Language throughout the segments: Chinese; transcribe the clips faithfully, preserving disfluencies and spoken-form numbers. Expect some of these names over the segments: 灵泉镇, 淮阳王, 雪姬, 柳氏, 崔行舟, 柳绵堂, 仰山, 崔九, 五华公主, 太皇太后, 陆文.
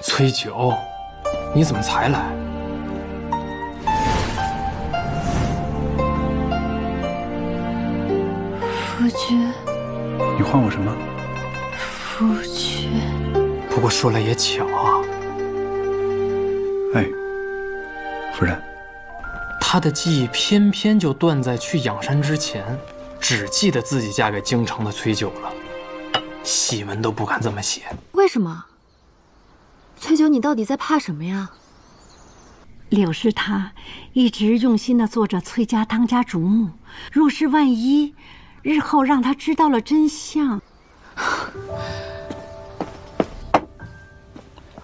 崔九，你怎么才来？夫君，你唤我什么？夫君。不过说来也巧啊。哎，夫人，她的记忆偏偏就断在去仰山之前，只记得自己嫁给京城的崔九了。 喜文都不敢这么写，为什么？崔九，你到底在怕什么呀？柳氏她一直用心的做着崔家当家主母，若是万一日后让她知道了真相，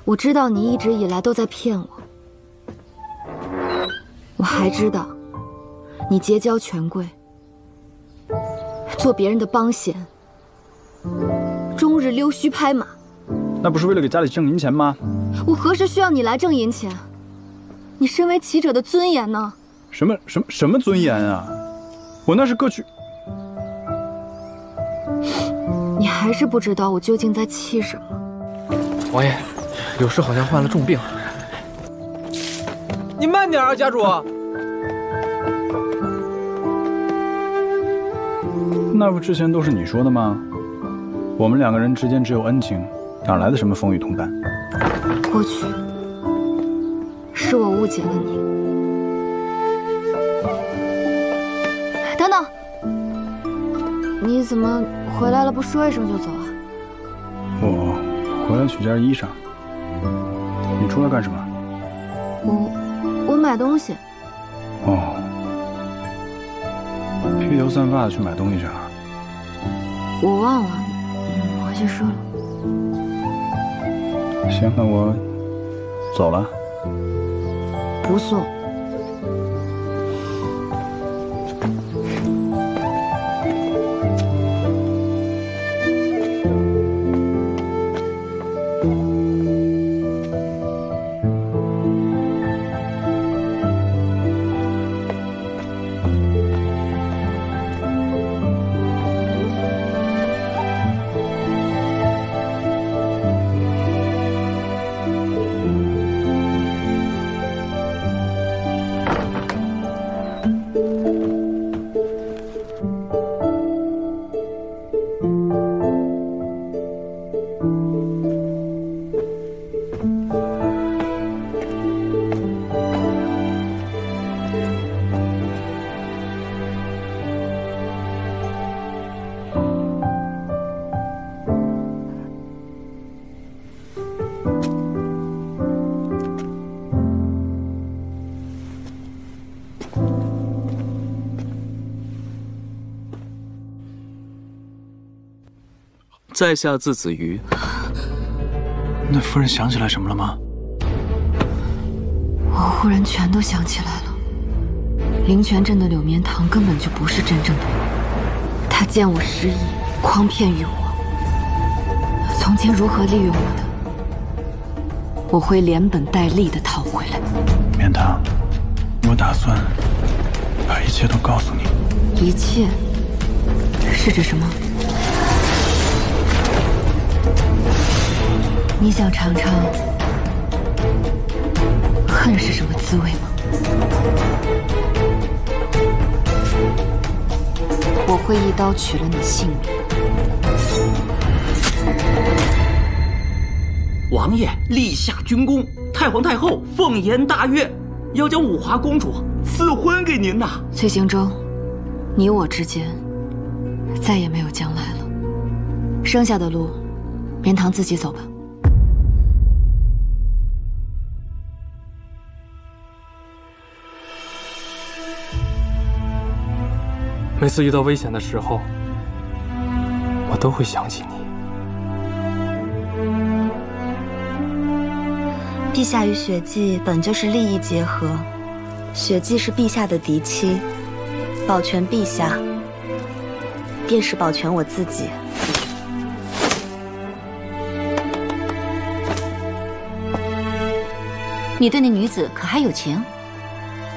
我知道你一直以来都在骗我，我还知道你结交权贵，做别人的帮闲。 终日溜须拍马，那不是为了给家里挣银钱吗？我何时需要你来挣银钱？你身为乞者的尊严呢？什么什么什么尊严啊！我那是各取。你还是不知道我究竟在气什么。王爷，柳氏好像患了重病。你慢点啊，家主。那不之前都是你说的吗？ 我们两个人之间只有恩情，哪来的什么风雨同甘？过去是我误解了你。等等，你怎么回来了不说一声就走啊？我回来取件衣裳。你出来干什么？我我买东西。哦，披头散发的去买东西去了？我忘了。 回去说了。行，那我走了。不送。在下字子瑜。那夫人想起来什么了吗？我忽然全都想起来了。灵泉镇的柳绵堂根本就不是真正的我，他见我失忆，诓骗于我。从前如何利用我的，我会连本带利的讨回来。绵堂，我打算把一切都告诉你。一切是指什么？ 你想尝尝恨是什么滋味吗？我会一刀取了你性命。王爷立下军功，太皇太后奉言大悦，要将五华公主赐婚给您呐。崔行舟，你我之间再也没有将来了，剩下的路，绵堂自己走吧。 每次遇到危险的时候，我都会想起你。陛下与雪姬本就是利益结合，雪姬是陛下的嫡妻，保全陛下，便是保全我自己。你对那女子可还有情？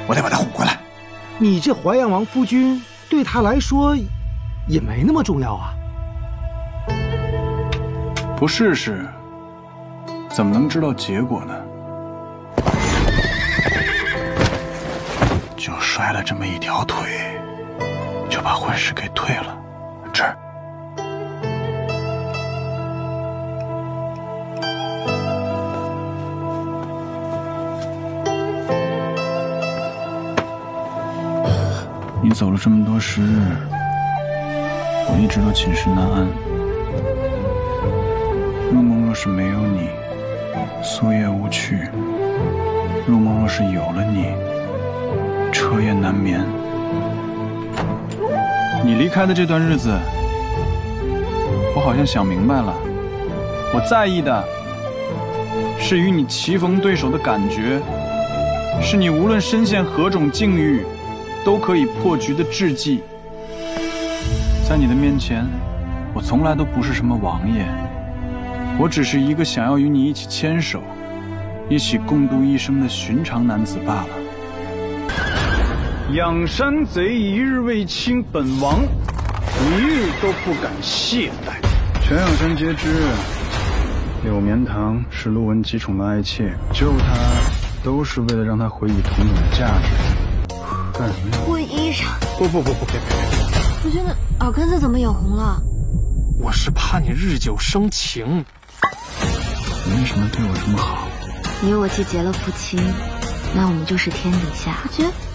我得把她哄回来。你这淮阳王夫君。 对他来说，也没那么重要啊。不试试，怎么能知道结果呢？就摔了这么一条腿，就把婚事给退了。这儿。 你走了这么多时日，我一直都寝食难安。入梦若是没有你，宿夜无趣；入梦若是有了你，彻夜难眠。你离开的这段日子，我好像想明白了，我在意的是与你棋逢对手的感觉，是你无论身陷何种境遇。 都可以破局的智计，在你的面前，我从来都不是什么王爷，我只是一个想要与你一起牵手、一起共度一生的寻常男子罢了。仰山贼一日未清本王，一日都不敢懈怠。全仰山皆知，柳绵堂是陆文极宠的爱妾，救他都是为了让他回忆同等的价值。 干什么呀？换衣裳。不不不不，别别别！我觉得耳根子怎么也红了？我是怕你日久生情。你为什么对我这么好？你我既结了夫妻，那我们就是天底下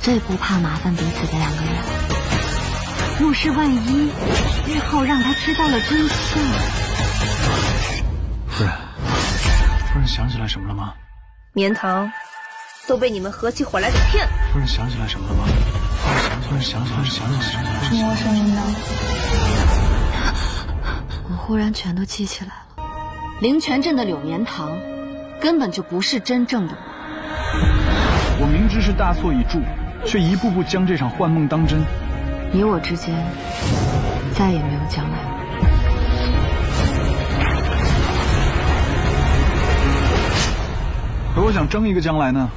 最不怕麻烦彼此的两个人。若是万一日后让他知道了真相，夫人，夫人想起来什么了吗？绵堂。 都被你们合起伙来给骗了。夫人想起来什么了吗？夫人想起来，想起来，什么？陌生人呢？我忽然全都记起来了。灵泉镇的柳绵堂，根本就不是真正的我。我明知是大错已著，却一步步将这场幻梦当真。你我之间再也没有将来。 可我想争一个将来呢。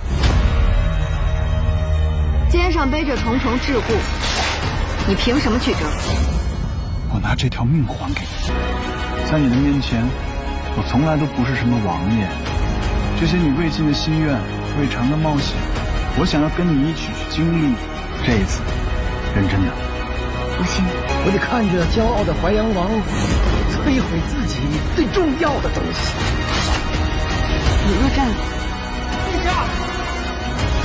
肩上背着重重桎梏，你凭什么去争？我拿这条命还给你。在你的面前，我从来都不是什么王爷。这些你未尽的心愿，未尝的冒险，我想要跟你一起去经历。这一次，认真的。我信你。我得看着骄傲的淮阳王摧毁自己最重要的东西。 你若战死，陛下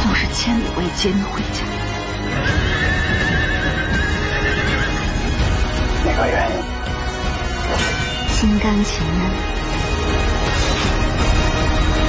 纵是千里未接，你回家。每个人心甘情愿。